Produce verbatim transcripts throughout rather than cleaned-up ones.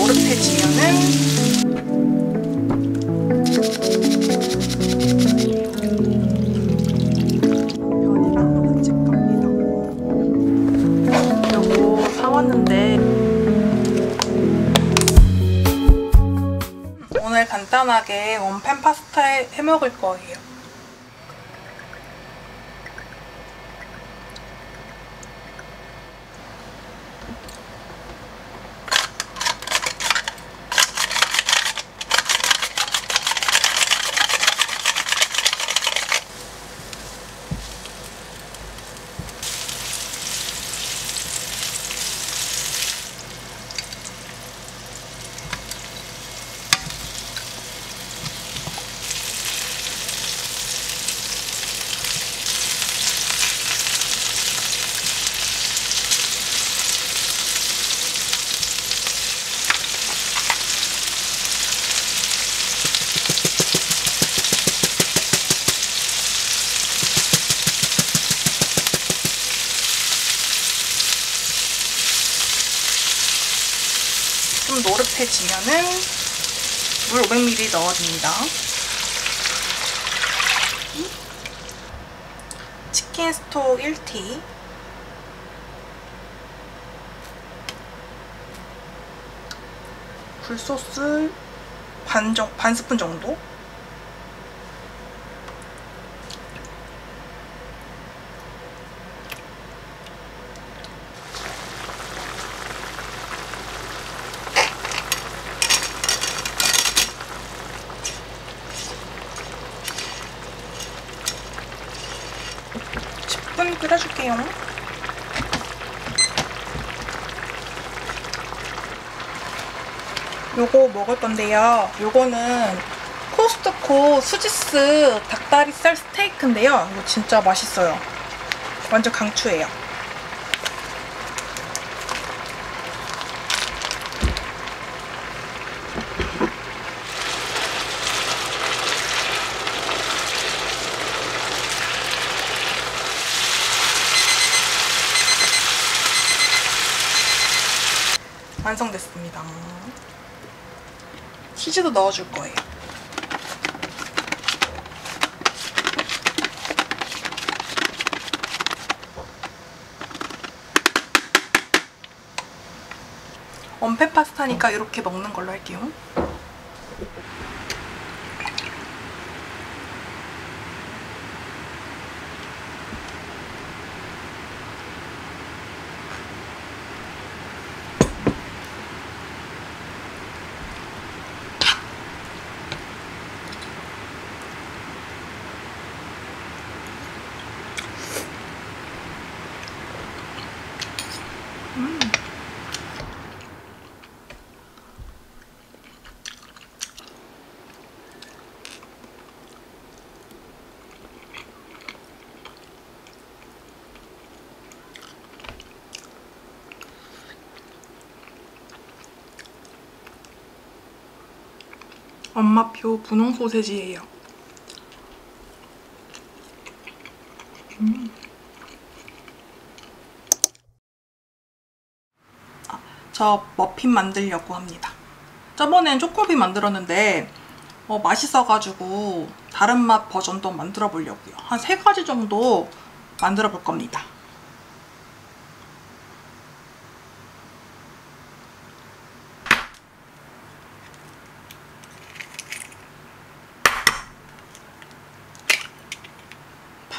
노릇해지면은 면이랑 얹을 겁니다. 요거 사왔는데 오늘 간단하게 원팬 파스타 해 먹을 거예요. 좀 노릇해지면은 물 오백 밀리리터 넣어줍니다. 치킨 스톡 일 티, 굴소스 반, 정, 반 스푼 정도, 십 분 끓여줄게요. 요거 먹을 건데요. 요거는 코스트코 수지스 닭다리살 스테이크인데요. 이거 진짜 맛있어요. 완전 강추예요. 완성됐습니다. 치즈도 넣어줄 거예요. 원팬 파스타니까 이렇게 먹는 걸로 할게요. 엄마표 분홍 소세지예요. 음. 아, 저 머핀 만들려고 합니다. 저번엔 초코빈 만들었는데 어, 맛있어가지고 다른 맛 버전도 만들어 보려고요. 한 세 가지 정도 만들어 볼 겁니다.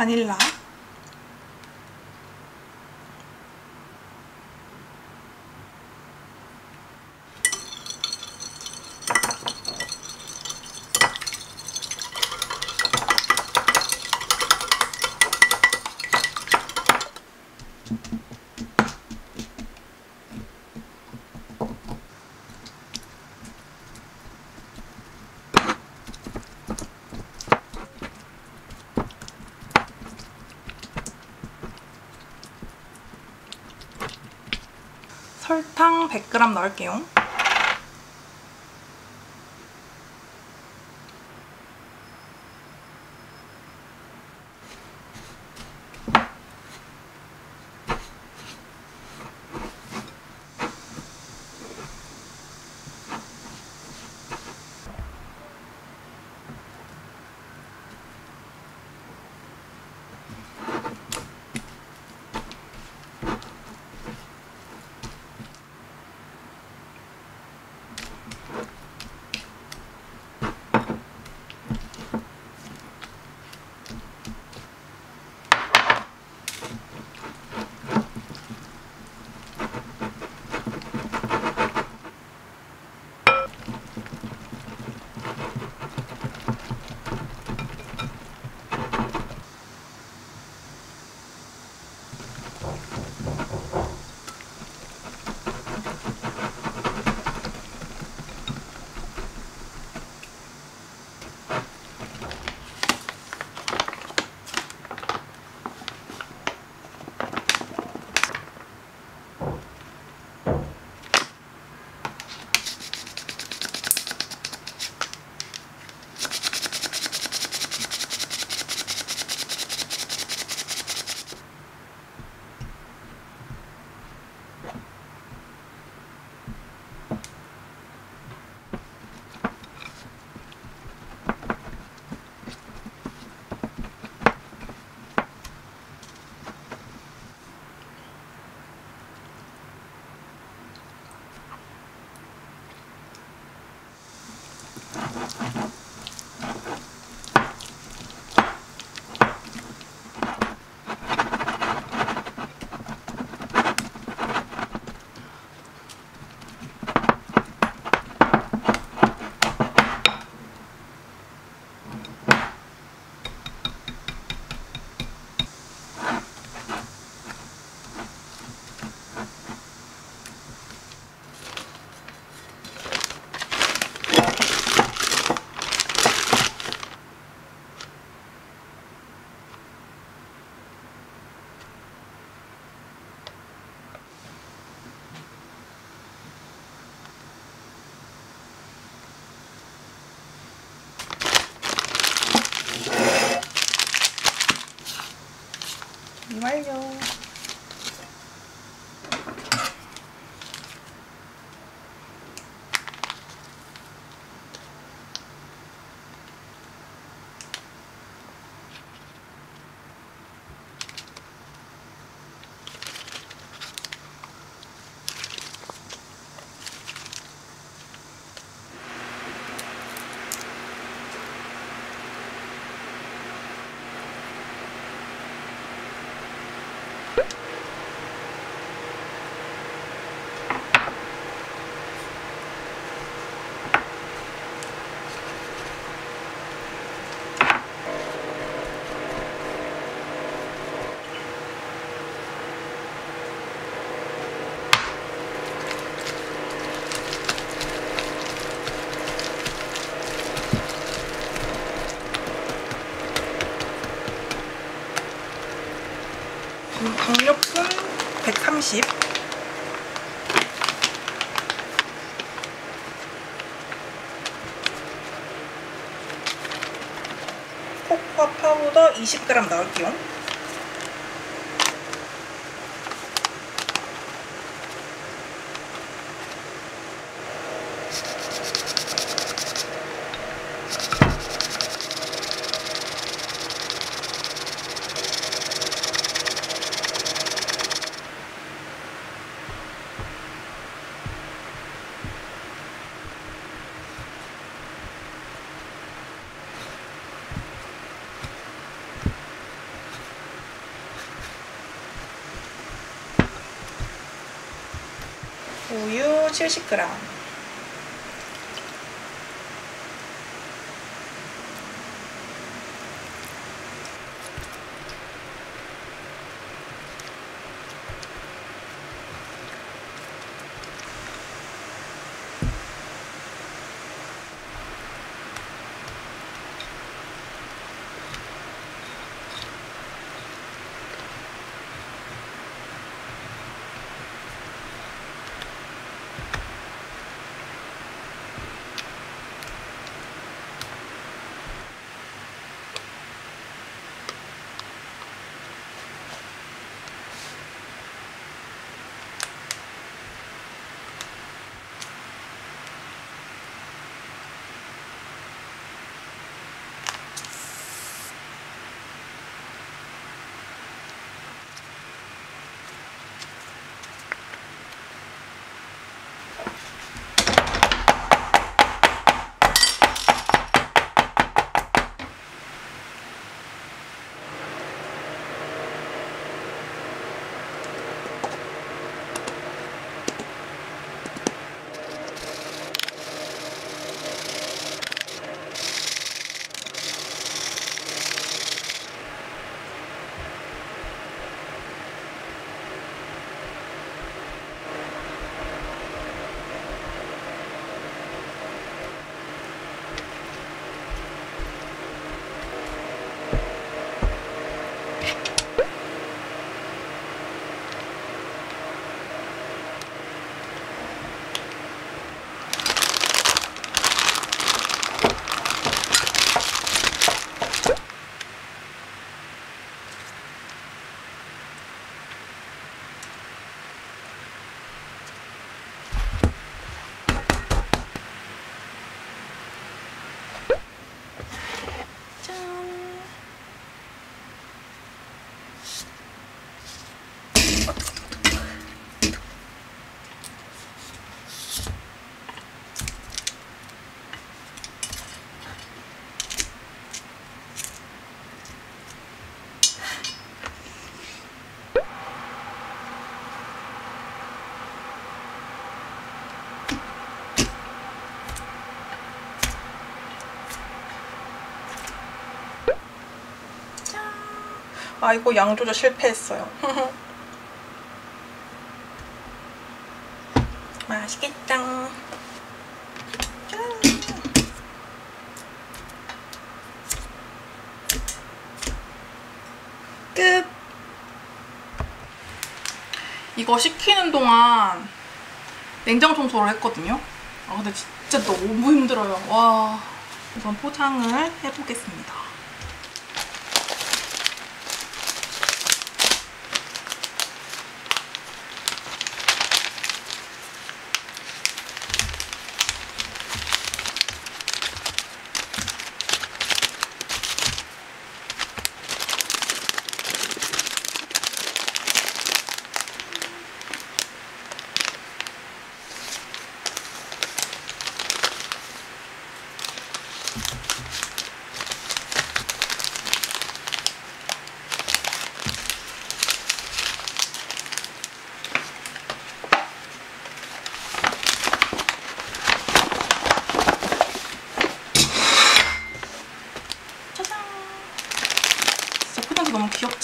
바닐라, 설탕 백 그램 넣을게요. 완료. 강력분 백삼십, 코코아 파우더 이십 그램 넣을게요. 우유 칠십 그램, 아, 이거 양 조절 실패했어요. 맛있겠다. 짠. 끝. 이거 식히는 동안 냉장 청소를 했거든요. 아, 근데 진짜 너무 힘들어요. 와. 우선 포장을 해보겠습니다.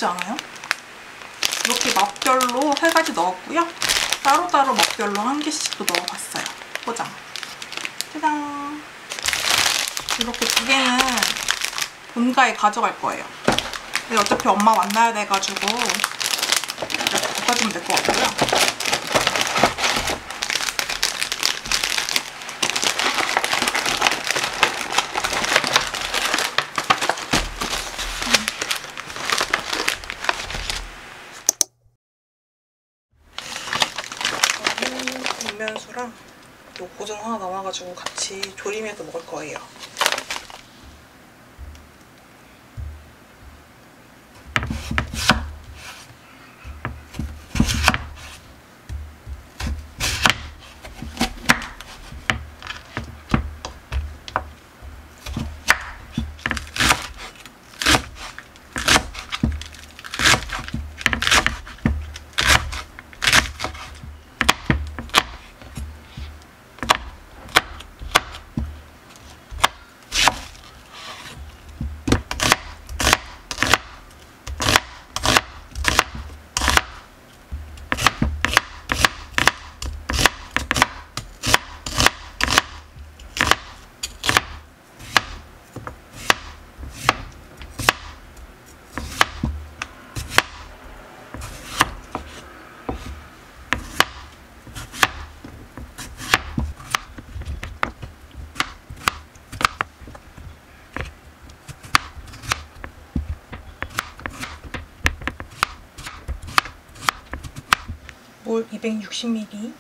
않아요? 이렇게 맛별로 세 가지 넣었고요. 따로따로 맛별로 한 개씩도 넣어봤어요. 포장. 짜잔. 이렇게 두 개는 본가에 가져갈 거예요. 근데 어차피 엄마 만나야 돼가지고 이렇게 갖다 주면 될 것 같고요. 면수랑 요 고등 하나 남아가지고 같이 조림해서 먹을 거예요. 물 이백육십 밀리리터,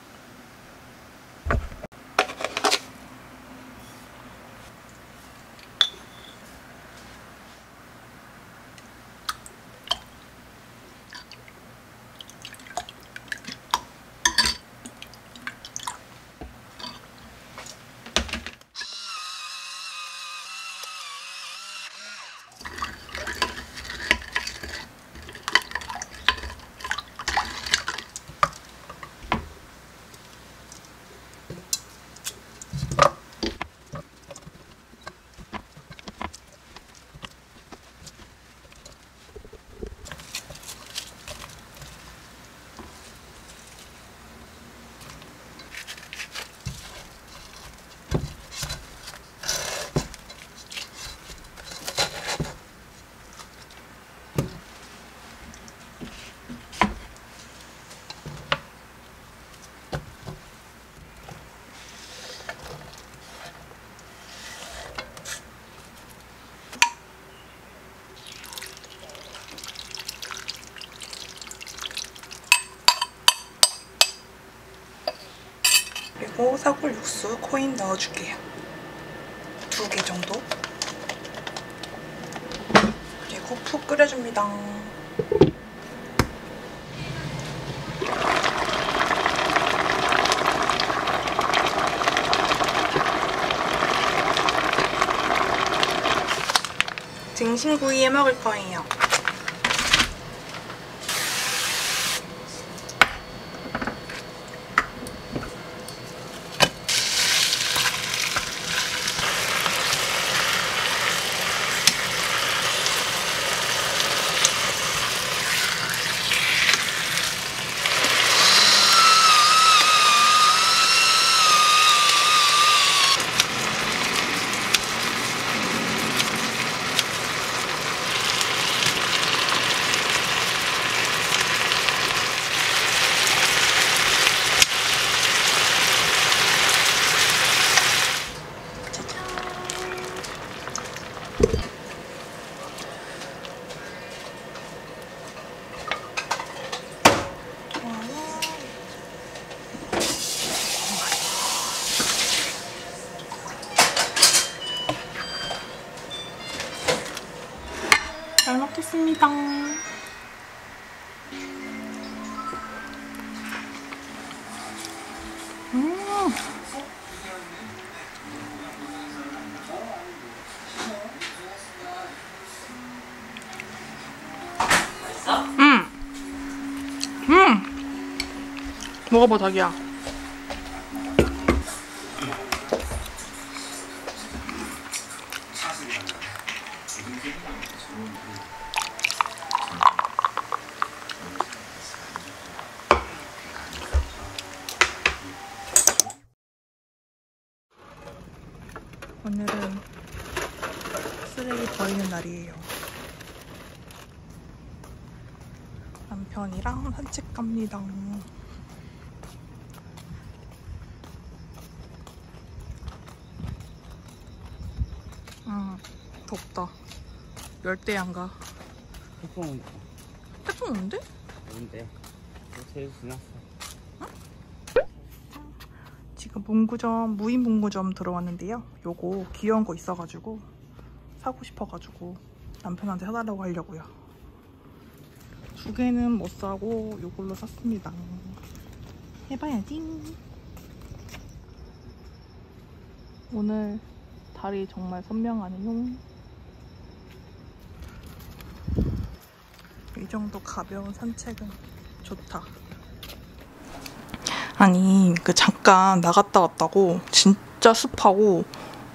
그리고 사골 육수 코인 넣어줄게요. 두 개 정도. 그리고 푹 끓여줍니다. 등심구이에 먹을 거예요. 하겠습니다. 음. 음. 음. 먹어봐, 자기야. 오늘은 쓰레기 버리는 날이에요. 남편이랑 산책 갑니다. 음, 덥다. 열대야인가? 태풍 온대. 태풍 온대? 온대. 제일 지났어. 지금 문구점, 무인 문구점 들어왔는데요. 요거 귀여운 거 있어가지고 사고 싶어가지고 남편한테 사달라고 하려고요. 두 개는 못 사고 요걸로 샀습니다. 해봐야지. 오늘 달이 정말 선명하네요. 이 정도 가벼운 산책은 좋다. 아니 그 잠깐 나갔다 왔다고 진짜 습하고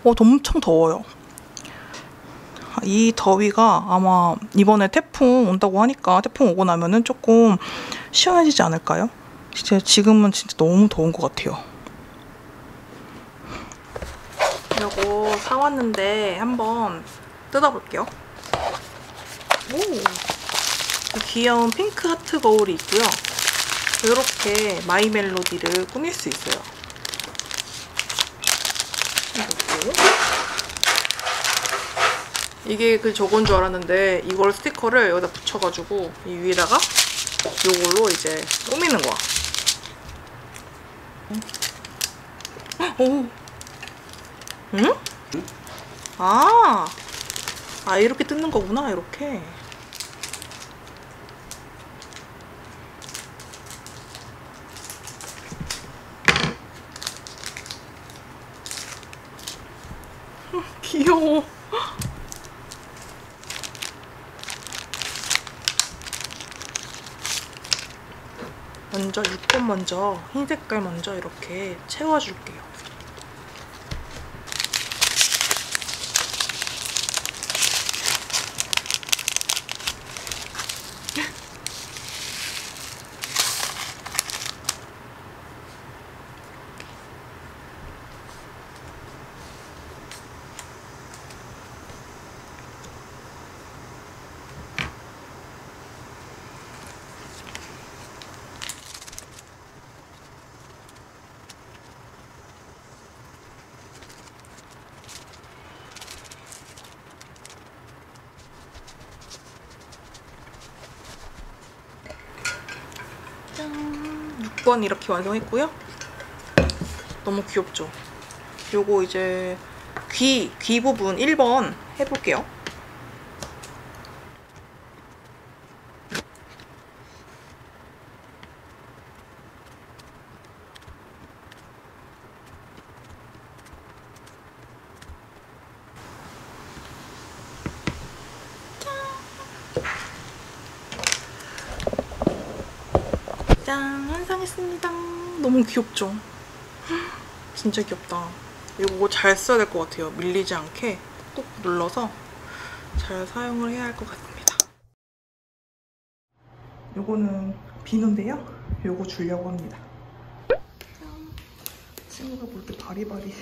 어 엄청 더워요. 이 더위가 아마 이번에 태풍 온다고 하니까 태풍 오고 나면은 조금 시원해지지 않을까요? 진짜 지금은 진짜 너무 더운 것 같아요. 이거 사왔는데 한번 뜯어볼게요. 오, 귀여운 핑크 하트 거울이 있고요. 이렇게 마이 멜로디를 꾸밀 수 있어요. 이게 그 저건 줄 알았는데 이걸 스티커를 여기다 붙여가지고 이 위에다가 요걸로 이제 꾸미는 거야. 오, 응? 아, 아 이렇게 뜯는 거구나 이렇게. 귀여워. 먼저 육 번 먼저 흰 색깔 먼저 이렇게 채워줄게요. 육 번 이렇게 완성했고요. 너무 귀엽죠? 요거 이제 귀, 귀 부분 일 번 해볼게요. 짠! 완성했습니다. 너무 귀엽죠? 진짜 귀엽다. 이거 잘 써야 될 것 같아요. 밀리지 않게 꾹 눌러서 잘 사용을 해야 할 것 같습니다. 요거는 비누인데요. 요거 주려고 합니다. 친구가 볼 때 바리바리.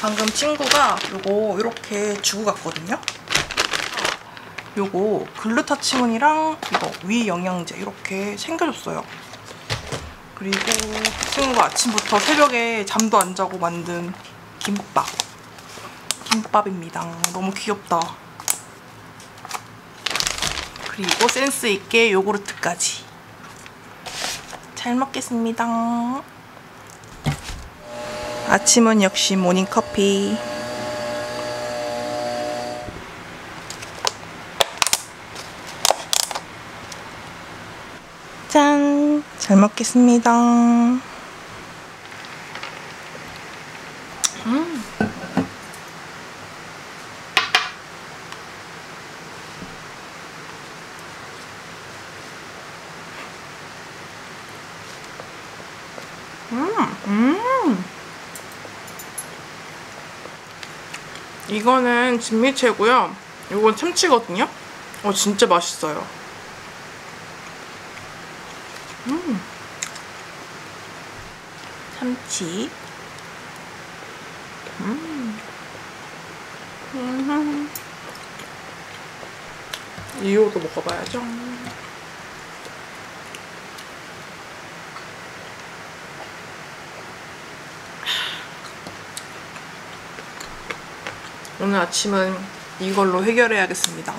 방금 친구가 요거 이렇게 주고 갔거든요. 요거 글루타치온이랑 이거 위 영양제 이렇게 챙겨줬어요. 그리고 친구가 아침부터 새벽에 잠도 안 자고 만든 김밥. 김밥입니다. 너무 귀엽다. 그리고 센스 있게 요구르트까지. 잘 먹겠습니다. 아침은 역시 모닝커피. 잘 먹겠습니다. 음. 음. 음. 이거는 진미채고요. 이건 참치거든요. 어, 진짜 맛있어요. 음. 참치. 음. 음. 이거도 먹어봐야죠. 오늘 아침은 이걸로 해결해야겠습니다.